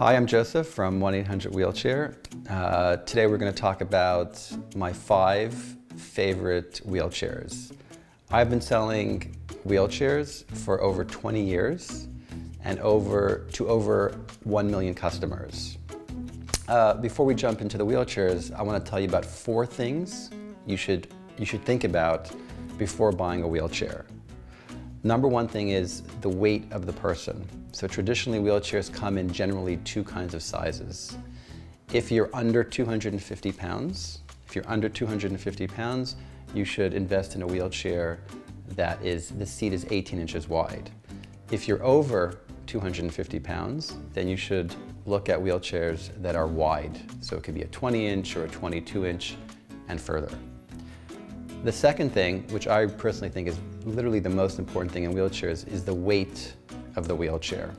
Hi, I'm Joseph from 1-800-Wheelchair. Today we're going to talk about my 5 favorite wheelchairs. I've been selling wheelchairs for over 20 years and to over 1 million customers. Before we jump into the wheelchairs, I want to tell you about 4 things you should think about before buying a wheelchair. Number one thing is the weight of the person. So traditionally, wheelchairs come in generally 2 kinds of sizes. If you're under 250 pounds, you should invest in a wheelchair that is, the seat is 18 inches wide. If you're over 250 pounds, then you should look at wheelchairs that are wide. So it could be a 20 inch or a 22 inch and further. The second thing, which I personally think is literally the most important thing in wheelchairs, is the weight of the wheelchair.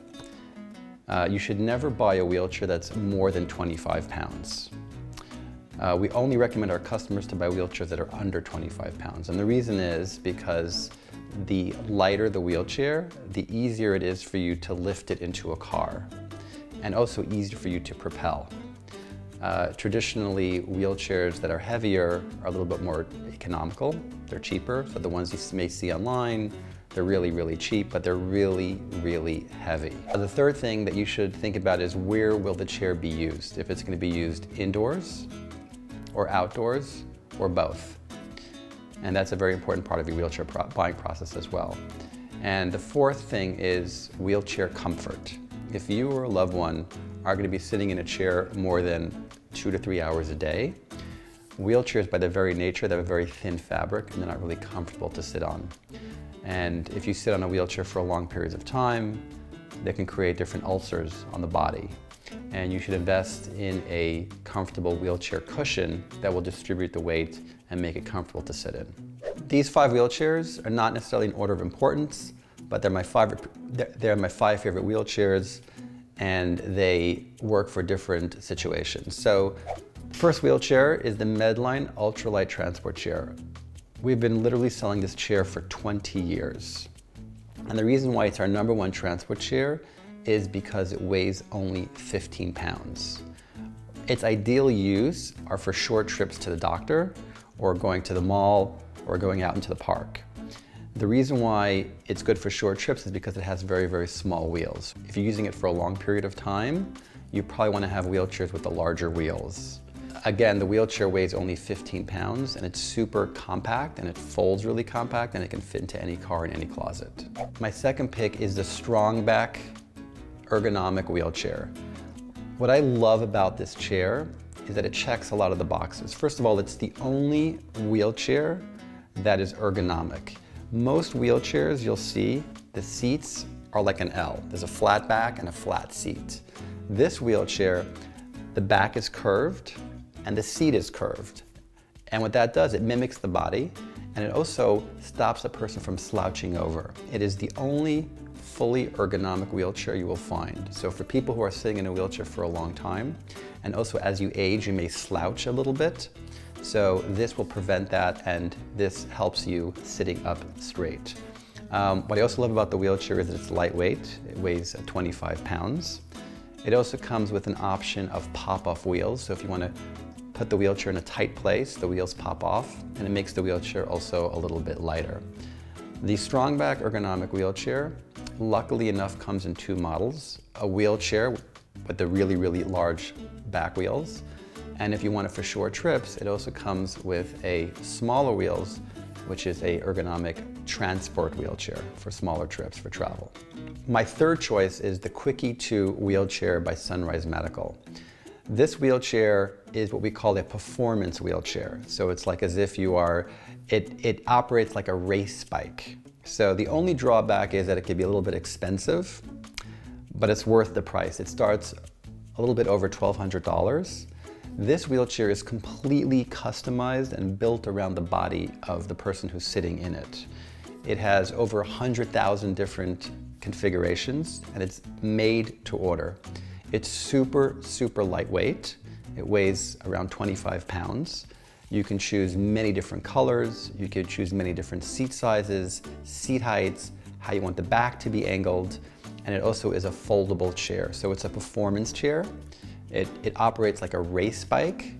You should never buy a wheelchair that's more than 25 pounds. We only recommend our customers to buy wheelchairs that are under 25 pounds. And the reason is because the lighter the wheelchair, the easier it is for you to lift it into a car, and also easier for you to propel. Traditionally, wheelchairs that are heavier are a little bit more economical. They're cheaper, so the ones you may see online, they're really cheap, but they're really heavy. The third thing that you should think about is where will the chair be used? If it's going to be used indoors, or outdoors, or both. And that's a very important part of the wheelchair buying process as well. And the fourth thing is wheelchair comfort. If you or a loved one are going to be sitting in a chair more than 2 to 3 hours a day, wheelchairs by their very nature, they have a very thin fabric and they're not really comfortable to sit on. And if you sit on a wheelchair for long periods of time, they can create different ulcers on the body. And you should invest in a comfortable wheelchair cushion that will distribute the weight and make it comfortable to sit in. These 5 wheelchairs are not necessarily in order of importance, but they're my five favorite wheelchairs, and they work for different situations. So first wheelchair is the Medline Ultralight Transport Chair. We've been literally selling this chair for 20 years. And the reason why it's our number 1 transport chair is because it weighs only 15 pounds. Its ideal use are for short trips to the doctor, or going to the mall, or going out into the park. The reason why it's good for short trips is because it has very small wheels. If you're using it for a long period of time, you probably want to have wheelchairs with the larger wheels. Again, the wheelchair weighs only 15 pounds and it's super compact and it folds really compact and it can fit into any car in any closet. My second pick is the Strongback ergonomic wheelchair. What I love about this chair is that it checks a lot of the boxes. First of all, it's the only wheelchair that is ergonomic. Most wheelchairs you'll see, the seats are like an L. There's a flat back and a flat seat. This wheelchair, the back is curved and the seat is curved. And what that does, it mimics the body and it also stops a person from slouching over. It is the only fully ergonomic wheelchair you will find. So for people who are sitting in a wheelchair for a long time, and also as you age, you may slouch a little bit. So this will prevent that, and this helps you sitting up straight. What I also love about the wheelchair is that it's lightweight. It weighs 25 pounds. It also comes with an option of pop-off wheels. So if you want to put the wheelchair in a tight place, the wheels pop off, and it makes the wheelchair also a little bit lighter. The Strongback ergonomic wheelchair, luckily enough, comes in 2 models. A wheelchair with the really large back wheels. And if you want it for short trips, it also comes with a smaller wheels, which is a ergonomic transport wheelchair for smaller trips for travel. My third choice is the Quickie 2 wheelchair by Sunrise Medical. This wheelchair is what we call a performance wheelchair. So it's like as if you are, it operates like a race bike. So the only drawback is that it can be a little bit expensive, but it's worth the price. It starts a little bit over $1,200. This wheelchair is completely customized and built around the body of the person who's sitting in it. It has over 100,000 different configurations and it's made to order. It's super lightweight. It weighs around 25 pounds. You can choose many different colors. You can choose many different seat sizes, seat heights, how you want the back to be angled. and it also is a foldable chair. So it's a performance chair. It operates like a race bike.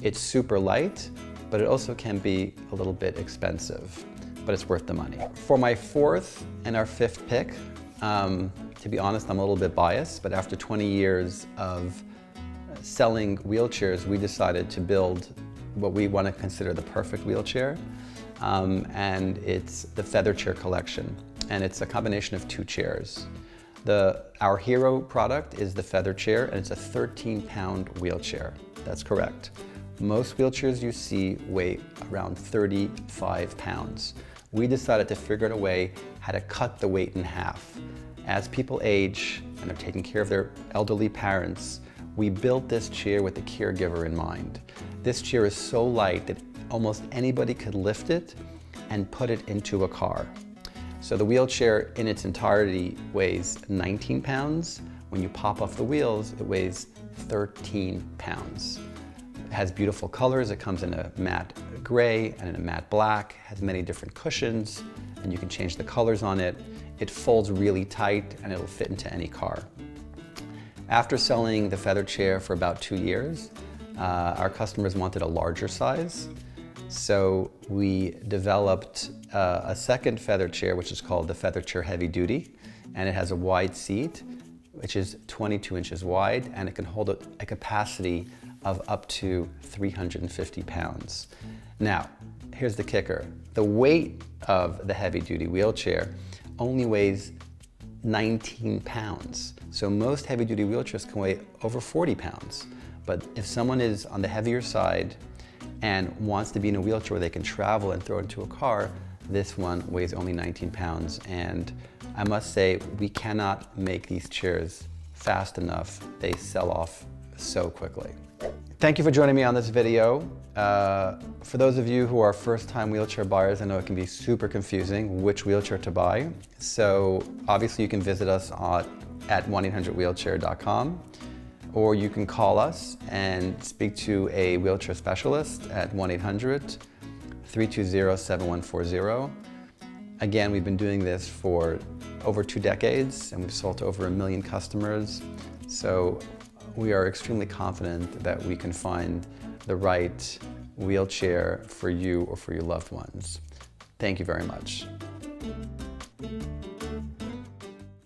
It's super light, but it also can be a little bit expensive, but it's worth the money. For my fourth and our fifth pick, to be honest, I'm a little bit biased, but after 20 years of selling wheelchairs, we decided to build what we want to consider the perfect wheelchair, and it's the Feather Chair collection, and it's a combination of two chairs. Our hero product is the Feather Chair, and it's a 13-pound wheelchair. That's correct. Most wheelchairs you see weigh around 35 pounds. We decided to figure out a way how to cut the weight in half. As people age and are taking care of their elderly parents, we built this chair with the caregiver in mind. This chair is so light that almost anybody could lift it and put it into a car. So the wheelchair in its entirety weighs 19 pounds. When you pop off the wheels, it weighs 13 pounds. It has beautiful colors. It comes in a matte gray and in a matte black, has many different cushions, and you can change the colors on it. It folds really tight and it'll fit into any car. After selling the Feather Chair for about 2 years, our customers wanted a larger size. So we developed a second Feather Chair, which is called the Feather Chair Heavy Duty, and it has a wide seat, which is 22 inches wide, and it can hold a capacity of up to 350 pounds. Now, here's the kicker. The weight of the heavy duty wheelchair only weighs 19 pounds. So most heavy duty wheelchairs can weigh over 40 pounds. But if someone is on the heavier side and wants to be in a wheelchair where they can travel and throw it into a car, this one weighs only 19 pounds. And I must say, we cannot make these chairs fast enough. They sell off so quickly. Thank you for joining me on this video. For those of you who are first-time wheelchair buyers, I know it can be super confusing which wheelchair to buy. So obviously you can visit us at 1-800-Wheelchair.com. Or you can call us and speak to a wheelchair specialist at 1-800-320-7140. Again, we've been doing this for over 2 decades, and we've sold to over 1 million customers. So we are extremely confident that we can find the right wheelchair for you or for your loved ones. Thank you very much.